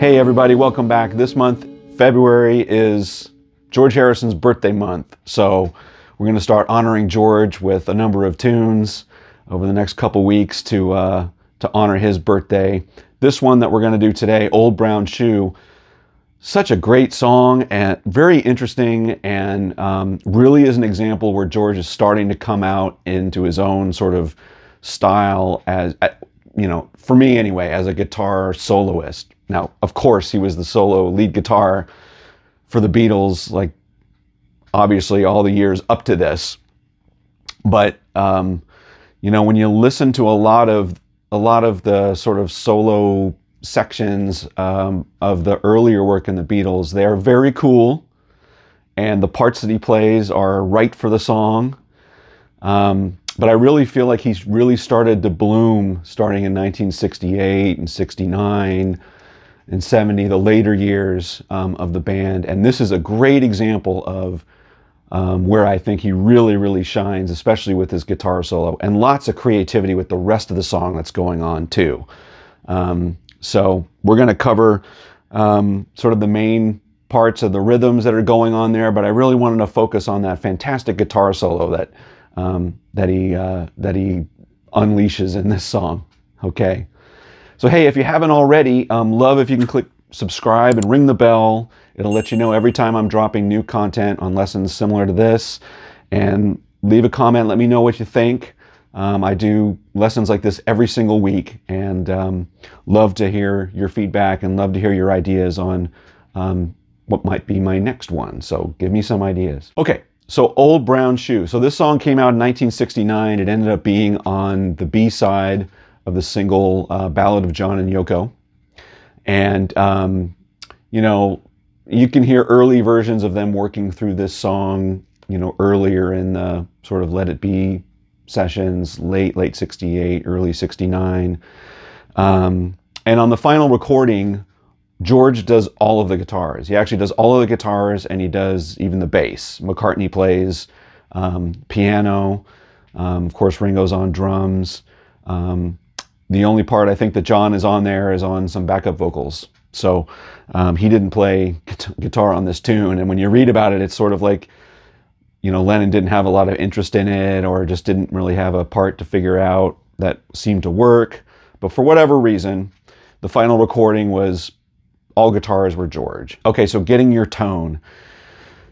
Hey everybody, welcome back. This month, February, is George Harrison's birthday month. So we're going to start honoring George with a number of tunes over the next couple weeks to honor his birthday. This one that we're going to do today, Old Brown Shoe, such a great song and very interesting, and really is an example where George is starting to come out into his own sort of style as, you know, for me anyway, as a guitar soloist. Now, of course, he was the solo lead guitar for the Beatles, like obviously all the years up to this. But you know, when you listen to a lot of the sort of solo sections of the earlier work in the Beatles, they are very cool, and the parts that he plays are right for the song. But I really feel like he's really started to bloom starting in 1968 and 69 and 70, the later years of the band. And this is a great example of where I think he really, really shines, especially with his guitar solo, and lots of creativity with the rest of the song that's going on too. So we're going to cover sort of the main parts of the rhythms that are going on there, but I really wanted to focus on that fantastic guitar solo that that he unleashes in this song. Okay, so hey, if you haven't already, love if you can click subscribe and ring the bell. It'll let you know every time I'm dropping new content on lessons similar to this. And leave a comment, let me know what you think. I do lessons like this every single week, and love to hear your feedback and love to hear your ideas on what might be my next one. So give me some ideas. Okay, so Old Brown Shoe. So this song came out in 1969. It ended up being on the B-side of the single Ballad of John and Yoko. And, you know, you can hear early versions of them working through this song, you know, earlier in the sort of Let It Be sessions, late 68, early 69. And on the final recording, George does all of the guitars. He actually does all of the guitars, and he does even the bass. McCartney plays piano. Of course, Ringo's on drums. The only part I think that John is on there is on some backup vocals. So he didn't play guitar on this tune. And when you read about it, it's sort of like, you know, Lennon didn't have a lot of interest in it, or just didn't really have a part to figure out that seemed to work. But for whatever reason, the final recording was all guitars were George. Okay, so getting your tone.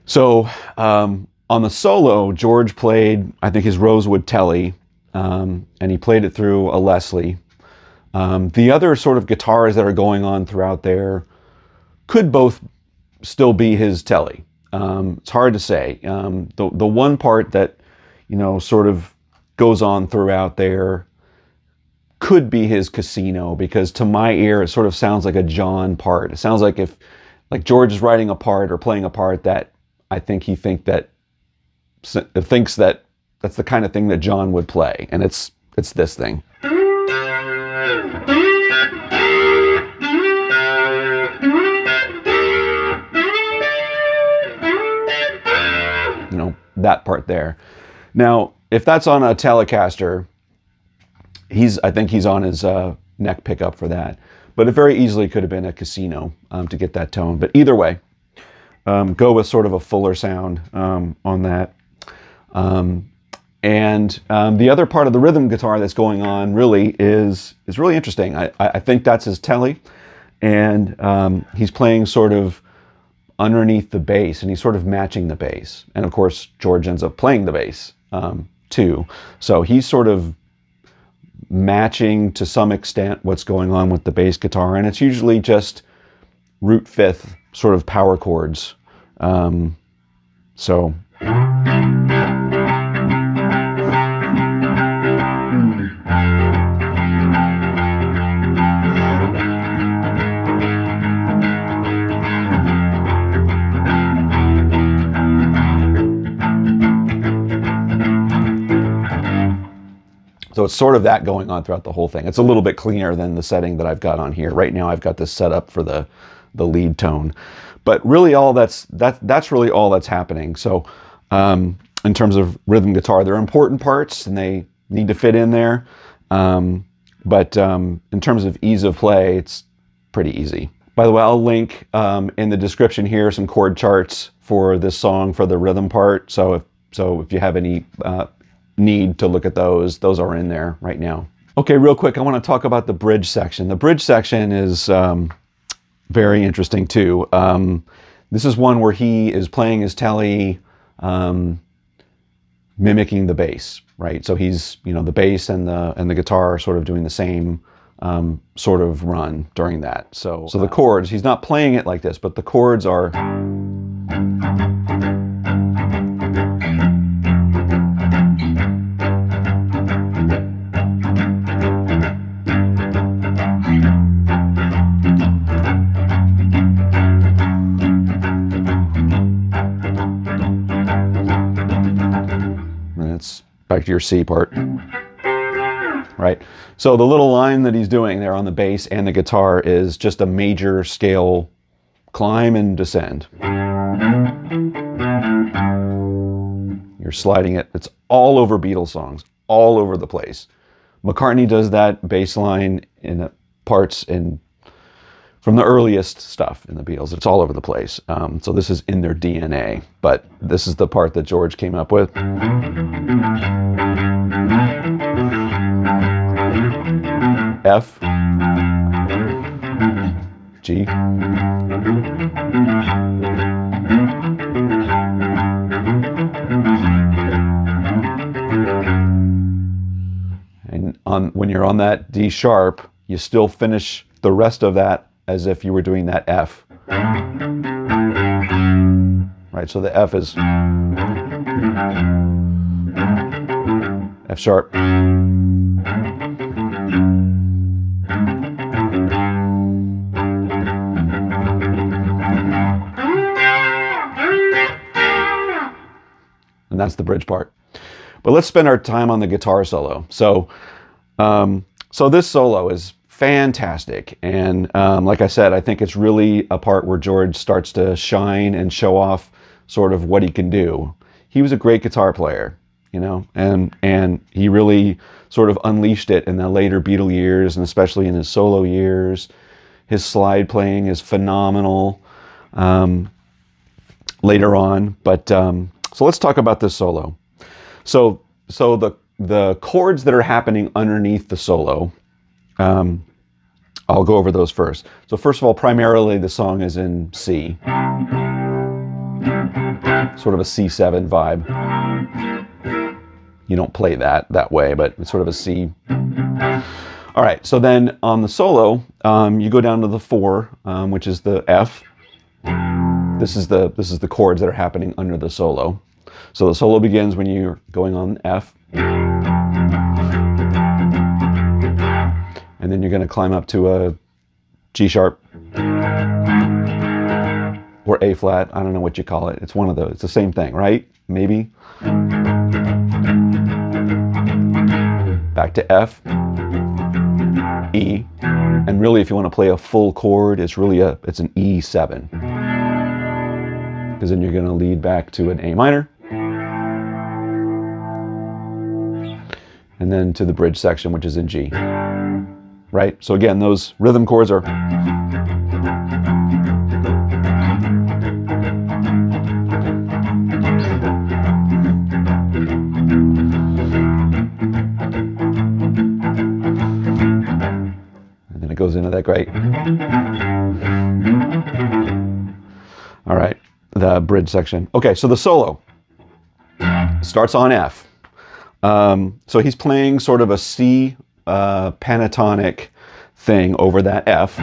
So on the solo, George played, I think, his Rosewood Tele, and he played it through a Leslie. The other sort of guitars that are going on throughout there could both still be his Tele. It's hard to say. The one part that, you know, sort of goes on throughout there could be his Casino, because to my ear, it sort of sounds like a John part. It sounds like if George is writing a part or playing a part that I think he thinks that that's the kind of thing that John would play. And it's this thing. You know, that part there. Now, if that's on a Telecaster, I think he's on his neck pickup for that, but it very easily could have been a Casino to get that tone. But either way, go with sort of a fuller sound on that. The other part of the rhythm guitar that's going on really is really interesting. I think that's his Tele, and he's playing sort of underneath the bass, and he's sort of matching the bass. And of course, George ends up playing the bass too. So he's sort of matching to some extent what's going on with the bass guitar, and it's usually just root fifth sort of power chords. So it's sort of that going on throughout the whole thing. It's a little bit cleaner than the setting that I've got on here. Right now I've got this set up for the lead tone. But really all that's really all that's happening. So in terms of rhythm guitar, they're important parts and they need to fit in there. In terms of ease of play, it's pretty easy. By the way, I'll link in the description here some chord charts for this song for the rhythm part. So if you have any need to look at those are in there right now. Okay, real quick, I want to talk about the bridge section. The bridge section is very interesting too. This is one where he is playing his tele, mimicking the bass, right? So he's, you know, the bass and the guitar are sort of doing the same sort of run during that. So the chords, he's not playing it like this, but the chords are. To your C part, right? So the little line that he's doing there on the bass and the guitar is just a major scale climb and descend. You're sliding it. It's all over Beatles songs, all over the place. McCartney does that bass line in parts in from the earliest stuff in the Beatles. It's all over the place. So this is in their DNA, but this is the part that George came up with. F, G, and when you're on that D sharp, you still finish the rest of that as if you were doing that F, right? So the F is F sharp, and that's the bridge part. But let's spend our time on the guitar solo. So this solo is fantastic, and like I said, I think it's really a part where George starts to shine and show off sort of what he can do. He was a great guitar player, you know, and he really sort of unleashed it in the later Beatle years, and especially in his solo years. His slide playing is phenomenal later on, but so let's talk about this solo. So the chords that are happening underneath the solo, I'll go over those first. So first of all, primarily the song is in C, sort of a C7 vibe. You don't play that way, but it's sort of a C. All right, so then on the solo, you go down to the 4, which is the F. This is the chords that are happening under the solo. So the solo begins when you're going on F. And then you're going to climb up to a G-sharp or A-flat. I don't know what you call it. It's one of those. It's the same thing, right? Maybe. Back to F, E. And really, if you want to play a full chord, it's an E7. Because then you're going to lead back to an A minor. And then to the bridge section, which is in G. Right? So again, those rhythm chords are. And then it goes into that great. All right, the bridge section. Okay, so the solo starts on F. So he's playing sort of a C pentatonic thing over that F.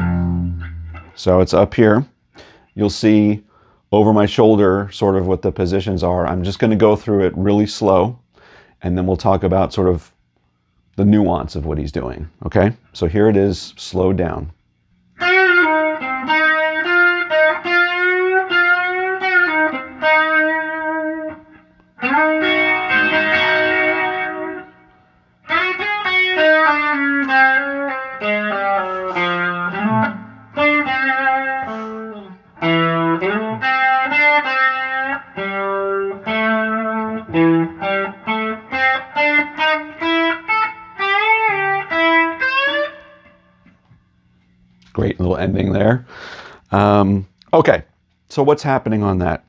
So it's up here. You'll see over my shoulder sort of what the positions are. I'm just going to go through it really slow, and then we'll talk about sort of the nuance of what he's doing. Okay? So here it is, slowed down. Great little ending there. Okay, so what's happening on that?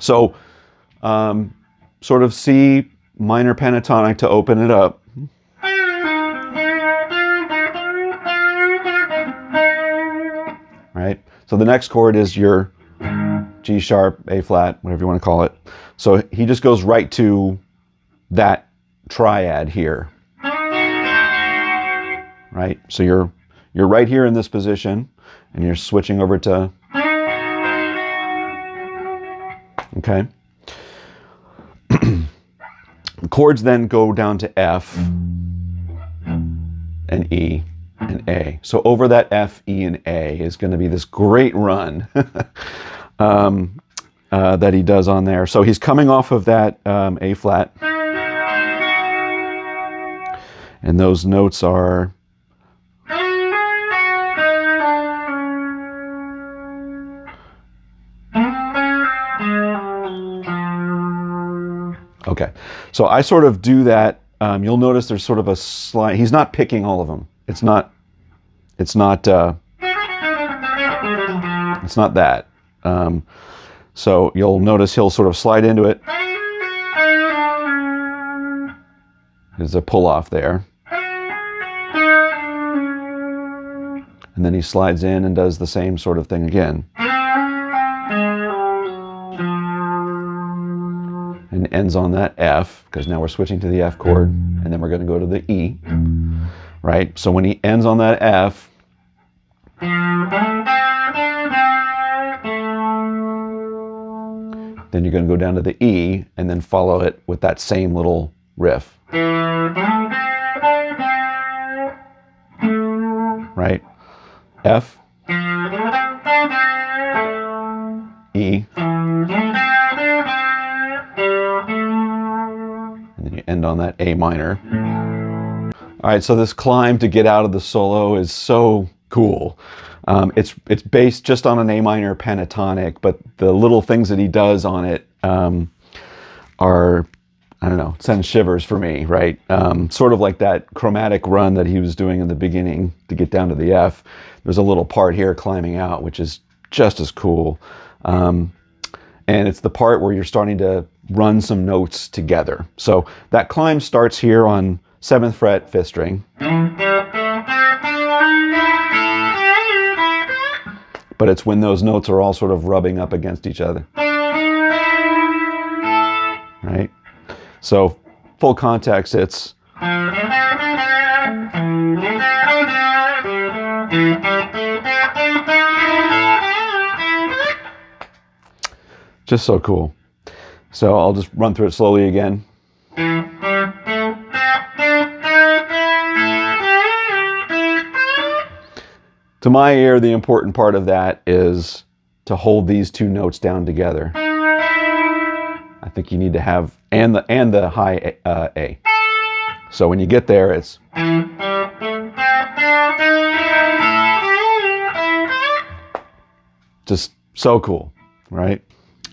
So sort of C minor pentatonic to open it up. Right? So the next chord is your G-sharp, A-flat, whatever you want to call it. So he just goes right to that triad here. Right? So you're right here in this position, and you're switching over to... Okay? Chords then go down to F, and E, and A. So over that F, E, and A is going to be this great run that he does on there. So he's coming off of that A-flat. And those notes are... Okay, so I sort of do that. You'll notice there's sort of a slide. He's not picking all of them. It's not that. So you'll notice he'll sort of slide into it. There's a pull off there. And then he slides in and does the same sort of thing again. And ends on that F, because now we're switching to the F chord, and then we're going to go to the E. Right? So when he ends on that F, then you're going to go down to the E, and then follow it with that same little riff. Right? F, E, and then you end on that A minor. All right, so this climb to get out of the solo is so cool. It's based just on an A minor pentatonic, but the little things that he does on it are, I don't know, send shivers for me, right? Sort of like that chromatic run that he was doing in the beginning to get down to the F. There's a little part here climbing out, which is just as cool. And it's the part where you're starting to run some notes together. So that climb starts here on 7th fret, 5th string. But it's when those notes are all sort of rubbing up against each other. Right? So, full context, it's... Just so cool. So I'll just run through it slowly again. To my ear, the important part of that is to hold these two notes down together. I think you need to have, and the high A. So when you get there, it's... Just so cool, right?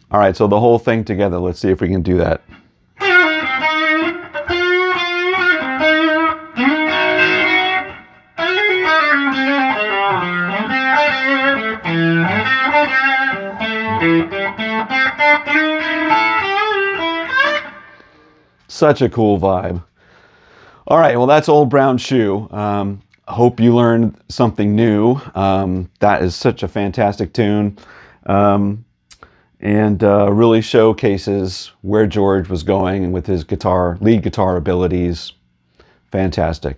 All right, so the whole thing together, let's see if we can do that. Such a cool vibe. All right, well, that's Old Brown Shoe. Hope you learned something new. That is such a fantastic tune, and really showcases where George was going with his guitar, lead guitar abilities. Fantastic.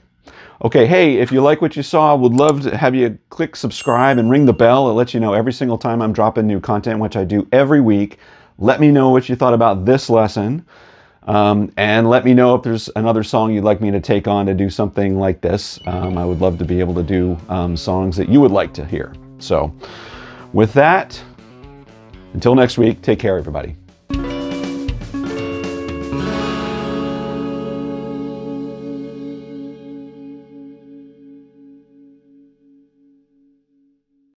Okay, hey, if you like what you saw, would love to have you click subscribe and ring the bell. It lets you know every single time I'm dropping new content, which I do every week. Let me know what you thought about this lesson. And let me know if there's another song you'd like me to take on to do something like this. I would love to be able to do songs that you would like to hear. So with that, until next week, take care, everybody.